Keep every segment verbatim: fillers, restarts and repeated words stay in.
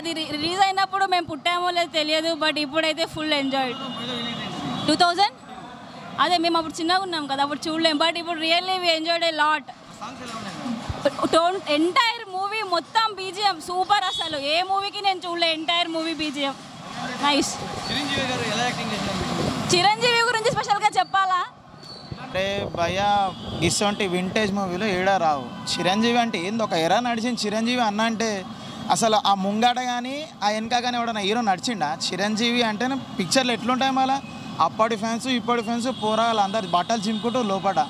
अभी रिलीज मैं पुटामो लेदो बट इपड़े फुल एंजॉय टू थौज अदे मैं अब चिन्ना कदा अब चूडलेम बट इप्पुडु really we enjoyed a lot entire movie मोत्तम बीजीएम सूपर असलु ए मूवी की नेनु चूडले entire movie BGM nice Chiranjeevi garu एला యాక్టింగ్ చేశారు చిరంజీవి గురించి స్పెషల్ గా చెప్పాలా అంటే భయ గిసంటి వింటేజ్ మూవీలో ఏడా రావు చిరంజీవి అంటే ఏందో ఒక ఎరా నడిచిన చిరంజీవి అన్న అంటే అసలు ఆ ముంగడ గాని ఆ ఎనక గాని ఎవడన హీరో నడిచిండా చిరంజీవి అంటేనే పిక్చర్లు ఎట్లా ఉంటాయి మళ్ళా అప్పటి ఫ్యాన్స్ ఇప్పటి ఫ్యాన్స్ పోరాలు అందరి బట్టలు చింపుకుంటూ లోపట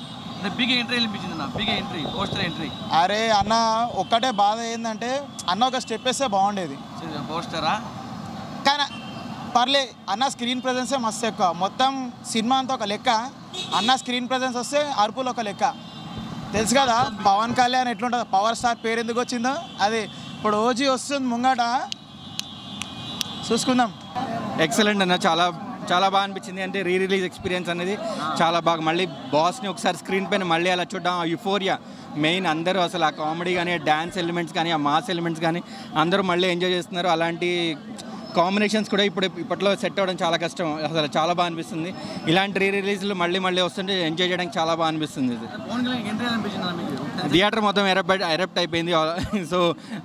బిగ్ ఎంట్రీ అనిపిస్తుంది నా బిగ్ ఎంట్రీ పోస్టర్ ఎంట్రీ అరే అన్న ఒక్కటే బాధ ఏందంటే అన్న ఒక స్టెప్ వేస్తే బాగుండేది పోస్టరా కానీ పర్లే అన్న స్క్రీన్ ప్రెజెన్స్ మస్తు ఎక్కువ మొత్తం సినిమా అంతా ఒక లెక్క అన్న స్క్రీన్ ప్రెజెన్స్ వస్తే అర్పులు ఒక లెక్క తెలుసు కదా పవన్ కళ్యాణ్ ఎట్లుంటుంది పవర్ స్టార్ పేరు ఎందుకు వచ్చిందో అది ఇప్పుడు ఓజీ వస్తుంది ముంగట చూసుకుందాం ఎక్సలెంట్ అన్న చాలా చాలా బాగా అనిపిస్తుంది అంటే రీ రిలీజ్ ఎక్స్పీరియన్స్ అనేది చాలా బాగా మళ్ళీ బాస్ని ఒకసారి స్క్రీన్ పైన మళ్ళీ అలా చూడడం ఆ యుఫోరియా మెయిన్ అందరూ అసలు ఆ కామెడీ కానీ డ్యాన్స్ ఎలిమెంట్స్ కానీ ఆ మాస్ ఎలిమెంట్స్ కానీ అందరూ మళ్ళీ ఎంజాయ్ చేస్తున్నారు అలాంటి కాంబినేషన్స్ కూడా ఇప్పుడు ఇప్పట్లో సెట్ అవ్వడం చాలా కష్టం అసలు చాలా బాగా అనిపిస్తుంది ఇలాంటి రీ రిలీజ్లు మళ్ళీ మళ్ళీ వస్తుంటే ఎంజాయ్ చేయడానికి చాలా బాగా అనిపిస్తుంది థియేటర్ మొత్తం ఎరప్ట్ ఎరప్ట్ అయిపోయింది సో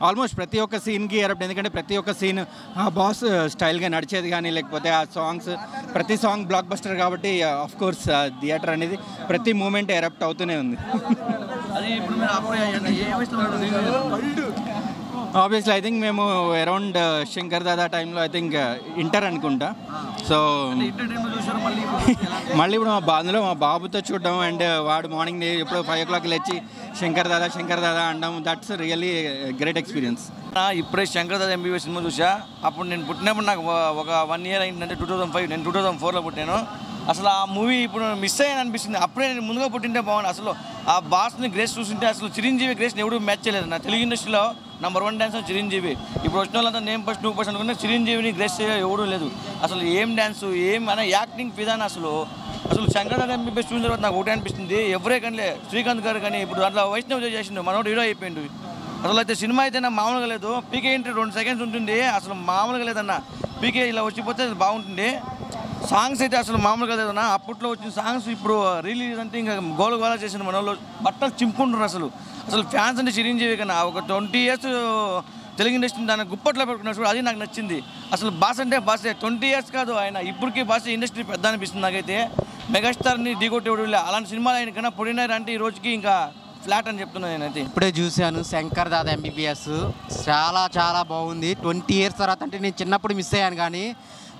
ఆల్మోస్ట్ ప్రతి ఒక్క సీన్కి ఎరప్ట్ ఎందుకంటే ప్రతి ఒక్క సీన్ ఆ బాస్ స్టైల్గా నడిచేది కానీ లేకపోతే ఆ సాంగ్స్ ప్రతి సాంగ్ బ్లాక్ బస్టర్ కాబట్టి ఆఫ్ కోర్స్ థియేటర్ అనేది ప్రతి మూమెంట్ ఎరప్ట్ అవుతూనే ఉంది ఆబ్వియస్లీ ఐ థింక్ మేము అరౌండ్ శంకర్ దాదా టైంలో ఐ థింక్ ఇంటర్ అనుకుంటా సో మళ్ళీ ఇప్పుడు మా బాధలో మా బాబుతో చూడడం అండ్ వాడు మార్నింగ్ ఎప్పుడు ఫైవ్ ఓ క్లాక్ లేచి శంకర్ దాదా శంకర్ దాదా అనడం దట్స్ రియల్లీ గ్రేట్ ఎక్స్పీరియన్స్ ఇప్పుడే శంకర్ దాదా ఎంబీబీఎస్ సినిమా చూసా అప్పుడు నేను పుట్టినప్పుడు నాకు ఒక వన్ ఇయర్ అయిందంటే టూ థౌసండ్ ఫైవ్ నేను టూ థౌసండ్ ఫోర్లో పుట్టాను అసలు ఆ మూవీ ఇప్పుడు మిస్ అయ్యాను అనిపిస్తుంది అప్పుడే నేను ముందుగా పుట్టింటే బాగుంది అసలు ఆ బాస్ని గ్రేస్ చూస్తుంటే అసలు చిరంజీవి గ్రేస్ని ఎవడూ మ్యాచ్ చేయలేదు నా తెలుగు ఇండస్ట్రీలో నంబర్ వన్ డ్యాన్స్ చిరంజీవి ఇప్పుడు వచ్చిన వాళ్ళంతా నేను ఫస్ట్ టూ పర్సెంట్ అనుకుంటే చిరంజీవిని గ్రేస్ చేయ ఎవడూ లేదు అసలు ఏం డ్యాన్సు ఏం అనే యాక్టింగ్ విధానం అసలు అసలు శంకర్ దాదా ఎంబీబీఎస్ చూసిన తర్వాత నాకు ఒకటే అనిపిస్తుంది ఎవరే కానీ శ్రీకాంత్ గారు కానీ ఇప్పుడు అట్లా వైష్ణవ్ చేసిండు మనోడు హీరో అయిపోయిండు అసలు అయితే సినిమా అయితే నా మామూలుగా లేదు పీకే ఎంట్రీ రెండు సెకండ్స్ ఉంటుంది అసలు మామూలుగా లేదన్న పీకే ఇలా వచ్చిపోతే బాగుంటుంది సాంగ్స్ అయితే అసలు మామూలుగా లేదన్నా అప్పట్లో వచ్చిన సాంగ్స్ ఇప్పుడు రిలీజ్ అంటే ఇంకా గోల గోల చేసిన మనలో బట్టలు చింపుకుంటున్నారు అసలు అసలు ఫ్యాన్స్ అంటే చిరంజీవి కన్నా ఒక ట్వంటీ ఇయర్స్ తెలుగు ఇండస్ట్రీని దాన్ని గుప్పట్లో పెట్టుకున్నారు అది నాకు నచ్చింది అసలు బాస్ అంటే బాసే ట్వంటీ ఇయర్స్ కాదు ఆయన ఇప్పటికీ బాస్ ఇండస్ట్రీ పెద్ద అనిపిస్తుంది నాకైతే మెగాస్టార్ని ఢీకొట్టేవాళ్ళు అలాంటి సినిమాలు ఆయన కన్నా పొడినారు అంటే ఈ రోజుకి ఇంకా ఫ్లాట్ అని చెప్తున్నాను నేనైతే ఇప్పుడే చూశాను శంకర్ దాదా ఎంబీబీఎస్ చాలా చాలా బాగుంది ట్వంటీ ఇయర్స్ తర్వాత అంటే నేను చిన్నప్పుడు మిస్ అయ్యాను కానీ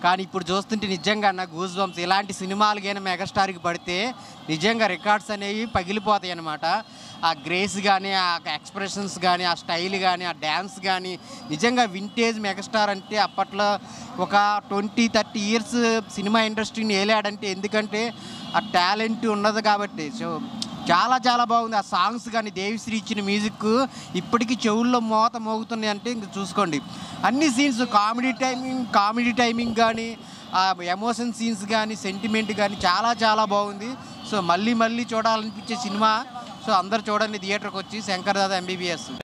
కానీ ఇప్పుడు చూస్తుంటే నిజంగా నాకు గూస్ బంప్స్ ఇలాంటి సినిమాలకైనా మెగాస్టార్కి పడితే నిజంగా రికార్డ్స్ అనేవి పగిలిపోతాయి అన్నమాట ఆ గ్రేస్ కానీ ఆ ఎక్స్ప్రెషన్స్ కానీ ఆ స్టైల్ కానీ ఆ డ్యాన్స్ కానీ నిజంగా వింటేజ్ మెగాస్టార్ అంటే అప్పట్లో ఒక ట్వంటీ థర్టీ ఇయర్స్ సినిమా ఇండస్ట్రీని ఏలాడంటే ఎందుకంటే ఆ టాలెంట్ ఉన్నది కాబట్టి సో చాలా చాలా బాగుంది ఆ సాంగ్స్ కానీ దేవిశ్రీ ఇచ్చిన మ్యూజిక్ ఇప్పటికీ చెవుల్లో మోత మోగుతున్నాయి అంటే ఇంక చూసుకోండి అన్ని scenes comedy timing comedy timing కానీ ఆ ఎమోషన్ సీన్స్ కానీ సెంటిమెంట్ కానీ చాలా చాలా బాగుంది సో మళ్ళీ మళ్ళీ చూడాలనిపించే సినిమా సో అందరు చూడండి థియేటర్కి వచ్చి శంకర్ దాదా ఎంబీబీఎస్